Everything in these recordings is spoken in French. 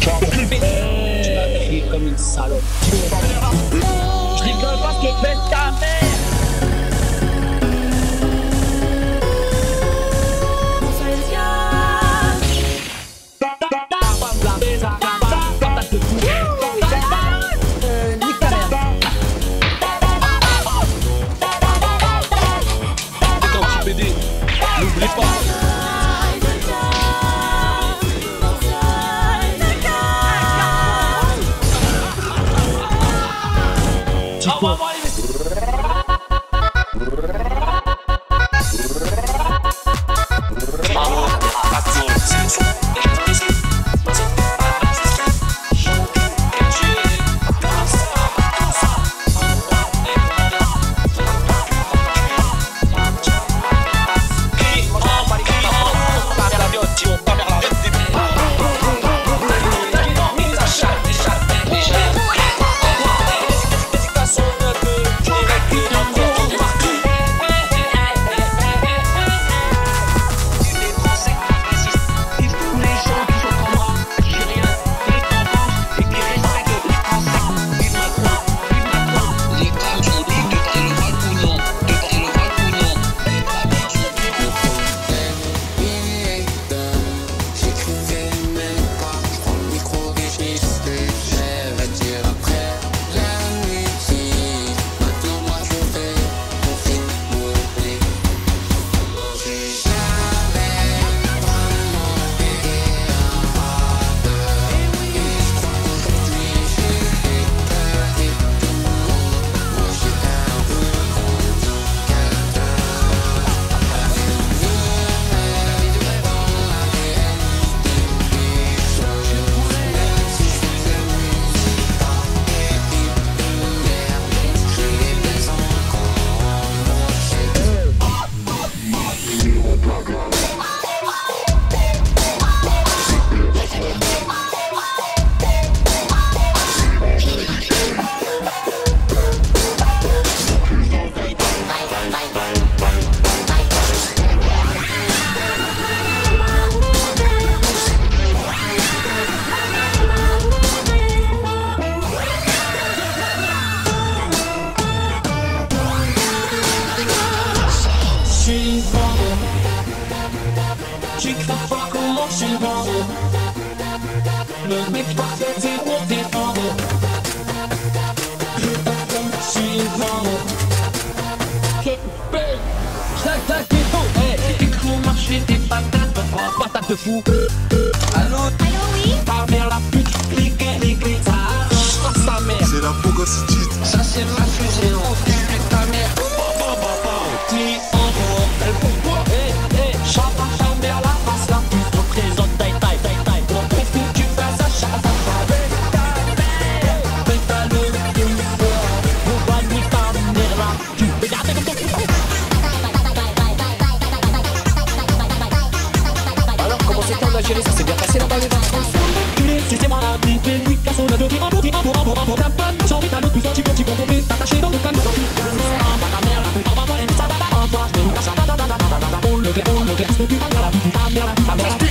Je comme une salope. Je rigole pas ce que fait ta mère. N'oublie pas. Le mec parfait, c'est pour défendre. Je pars comme je suis vendre. Tac tac t'es faux. Hey, t'es gros marché, des patates. Oh, patate de fou. Allô, oui. Par vers la pute, cliquez. Ça arrange sa mère. C'est la pogositite. Ça c'est ma fusée, on fait avec ta mère. T'es en gros, elle pourquoi. Hey, chante chambre la face la pute. Ça s'est bien passé là-bas les vins. C'est mon ami, mais lui casse son adobe. Pour ta bonne, j'en vais à l'autre plus un petit peu tombé. T'attaché dans le camion. Ta mère la pute, envoie les messages. Envoie, je te loupe, ça. On le fait, je ne peux pas dire la pute. Ta mère la pute.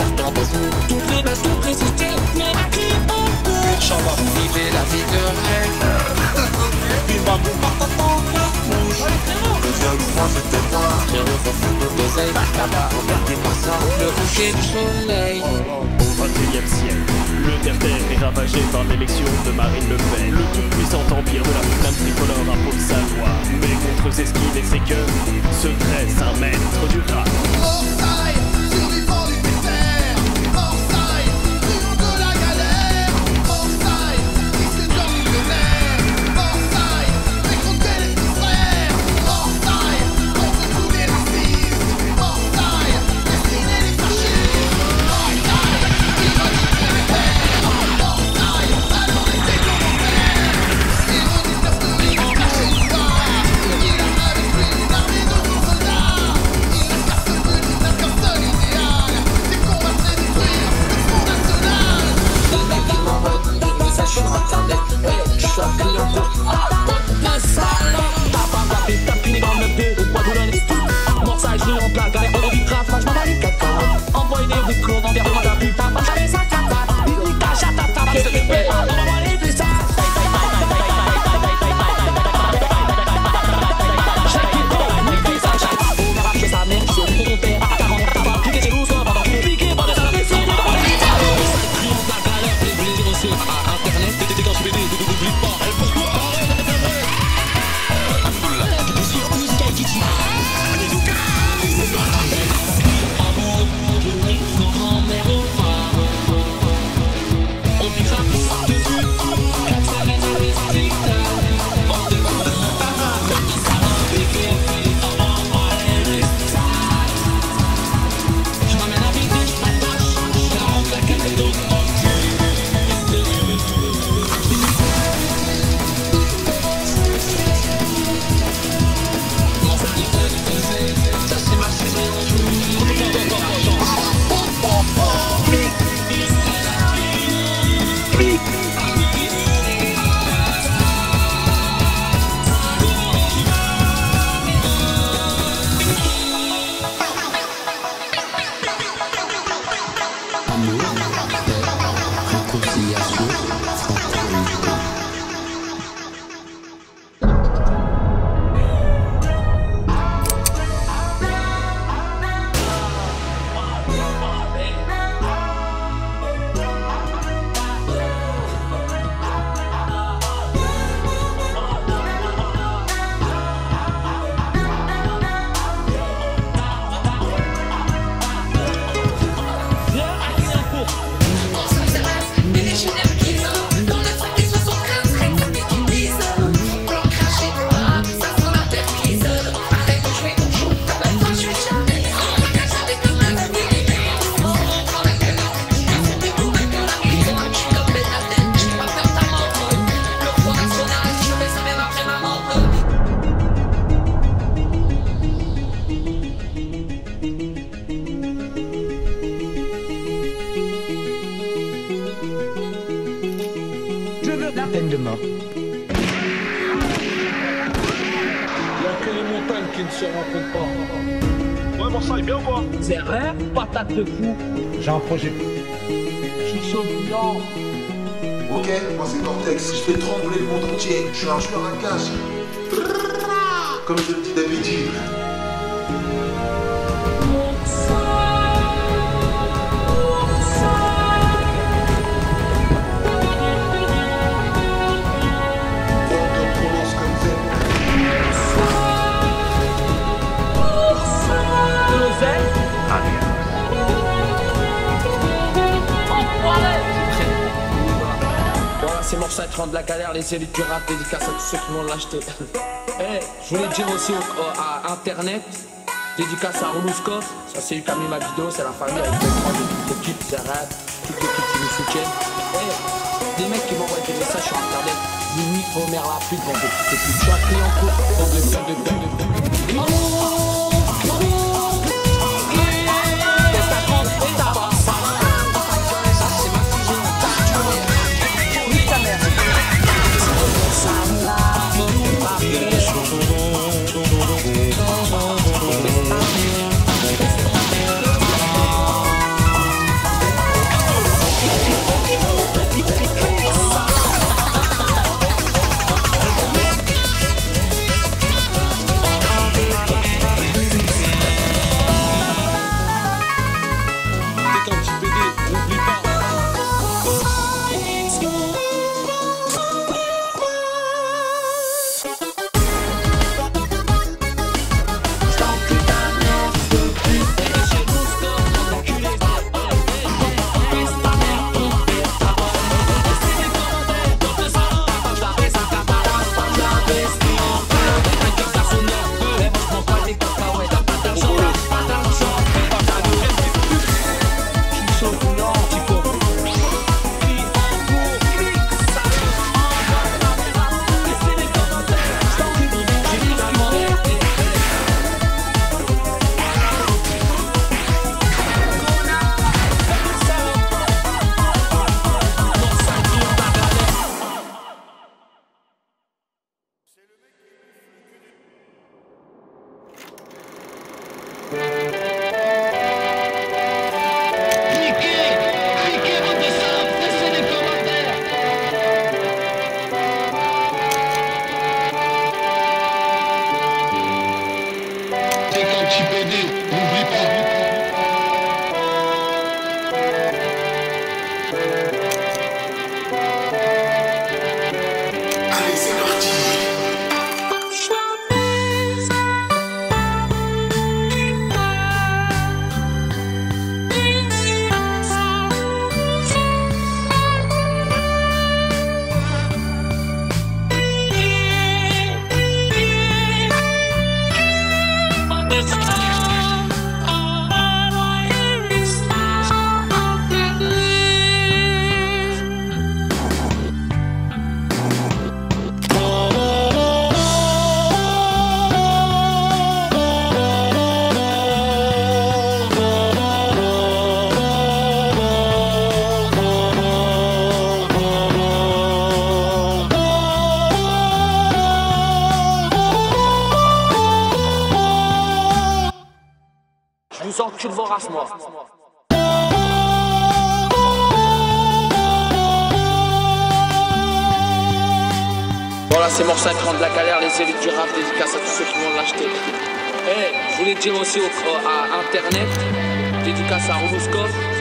partant des sous, tout prix basse, tout prix cité, mais à qui on peut? J'en vois vous vivre la vie de rêve. Une barbe ou part à temps, la rouge. Le viol ou moi, c'était moi. Je refais nos doseilles, là-bas, regardez-moi ça. Le coucher du soleil. Au 21e siècle, le terre-terre est ravagé par l'élection de Marine Le Pen. Le tout-puissant empire de la flamme tricolore impose sa loi. Mais contre ses esquives et ses gueules, se dresse un maître du rap. De fou. J'ai un projet. Je suis blanc. Ok, moi c'est Cortex. Je fais trembler le monde entier. Je suis un joueur à cash. Comme je le dis d'habitude. Ces morceaux te rendent la galère, les élus du rap, dédicace à tous ceux qui m'ont l'acheté. Hey, je voulais dire aussi à internet, dédicace à Rousskov, ça c'est lui qui a mis ma vidéo, c'est la famille avec les équipes, c'est rap, toutes les équipes qui nous soutiennent. Hey, des mecs qui m'envoient des messages sur internet, ni micro, merde, la pute, bon, des putes, je suis un client court, de vous sens que je le vois race, moi. Voilà, c'est Morceau 50 de la galère, les élus du rap, dédicace à tous ceux qui vont l'acheter. Et je voulais dire aussi à Internet, dédicace à Rousskov.